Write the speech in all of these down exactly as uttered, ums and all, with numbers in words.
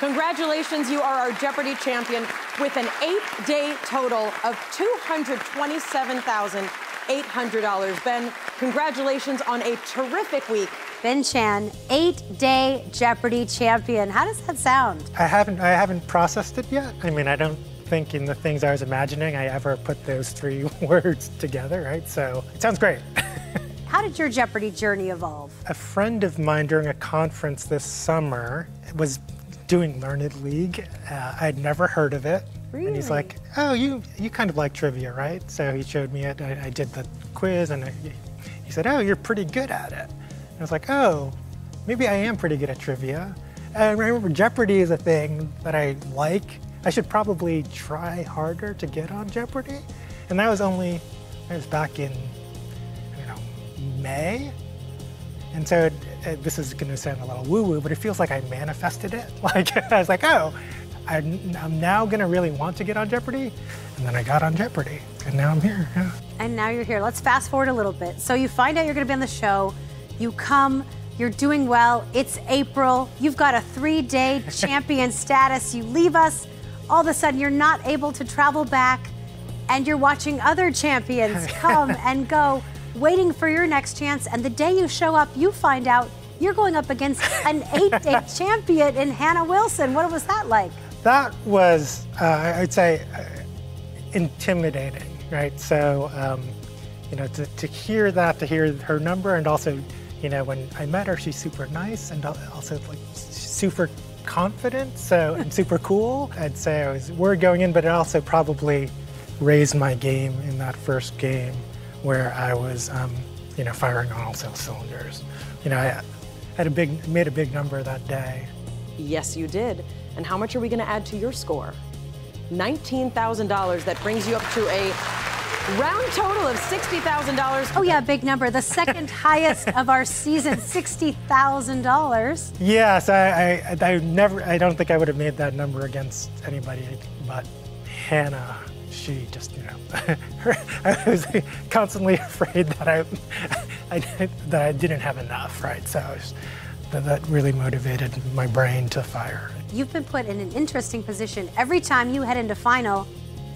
Congratulations, you are our Jeopardy! Champion with an eight-day total of two hundred twenty-seven thousand eight hundred dollars. Ben, congratulations on a terrific week. Ben Chan, eight-day Jeopardy! Champion. How does that sound? I haven't, I haven't processed it yet. I mean, I don't think in the things I was imagining I ever put those three words together, right? So it sounds great. How did your Jeopardy! Journey evolve? A friend of mine during a conference this summer was doing Learned League. Uh, I'd never heard of it. Really? And he's like, oh, you you kind of like trivia, right? So he showed me it. I, I did the quiz, and I, he said, oh, you're pretty good at it. And I was like, oh, maybe I am pretty good at trivia. And I remember Jeopardy! Is a thing that I like. I should probably try harder to get on Jeopardy! And that was only, it was back in, I don't know, May? And so it, it, this is going to sound a little woo-woo, but it feels like I manifested it. Like, I was like, oh, I'm, I'm now going to really want to get on Jeopardy! And then I got on Jeopardy! And now I'm here. Yeah. And now you're here. Let's fast forward a little bit. So you find out you're going to be on the show. You come, you're doing well. It's April. You've got a three-day champion status. You leave us. All of a sudden, you're not able to travel back. And you're watching other champions come and go, waiting for your next chance, and the day you show up, you find out you're going up against an eight-day champion in Hannah Wilson. What was that like? That was, uh, I'd say, uh, intimidating, right? So, um, you know, to, to hear that, to hear her number, and also, you know, when I met her, she's super nice, and also, like, super confident, so, and super cool. I'd say I was worried going in, but it also probably raised my game in that first game, where I was, um, you know, firing on all cylinders. You know, I had a big, made a big number that day. Yes, you did. And how much are we going to add to your score? nineteen thousand dollars. That brings you up to a round total of sixty thousand dollars. Oh yeah, big number. The second highest of our season, sixty thousand dollars. Yes, I, I, I never. I don't think I would have made that number against anybody but Hannah. She just, you know, I was constantly afraid that I, I that I didn't have enough, right? So I was, that, that really motivated my brain to fire. You've been put in an interesting position. Every time you head into final,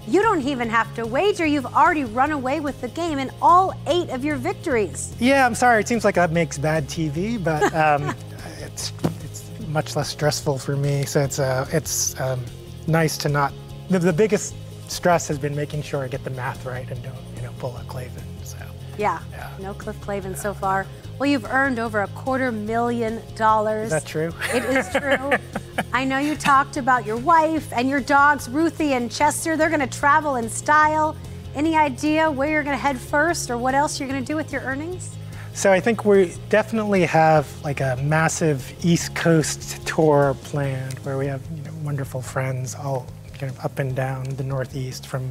you don't even have to wager. You've already run away with the game in all eight of your victories. Yeah, I'm sorry. It seems like that makes bad T V, but um, it's it's much less stressful for me. So it's uh, it's um, nice to not the, the biggest. Stress has been making sure I get the math right and don't, you know, pull a Clavin, so. Yeah, yeah. No Cliff Clavin, yeah. So far. Well, you've earned over a quarter million dollars. Is that true? It is true. I know you talked about your wife and your dogs, Ruthie and Chester. They're gonna travel in style. Any idea where you're gonna head first or what else you're gonna do with your earnings? So I think we definitely have like a massive East Coast tour planned where we have, you know, wonderful friends all kind of up and down the Northeast, from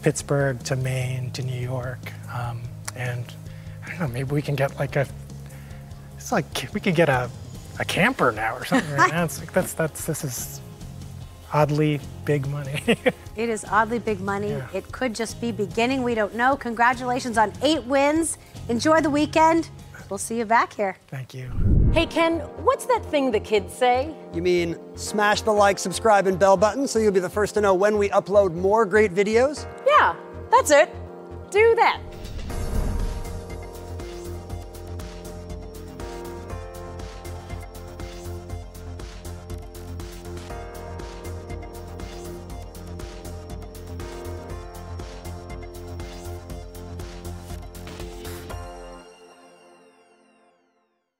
Pittsburgh to Maine to New York, um, and I don't know, maybe we can get like a, it's like we could get a, a camper now or something right now. It's like that's that's this is oddly big money. It is oddly big money. Yeah. It could just be beginning. We don't know. Congratulations on eight wins. Enjoy the weekend. We'll see you back here. Thank you. Hey, Ken, what's that thing the kids say? You mean smash the like, subscribe, and bell button so you'll be the first to know when we upload more great videos? Yeah, that's it. Do that.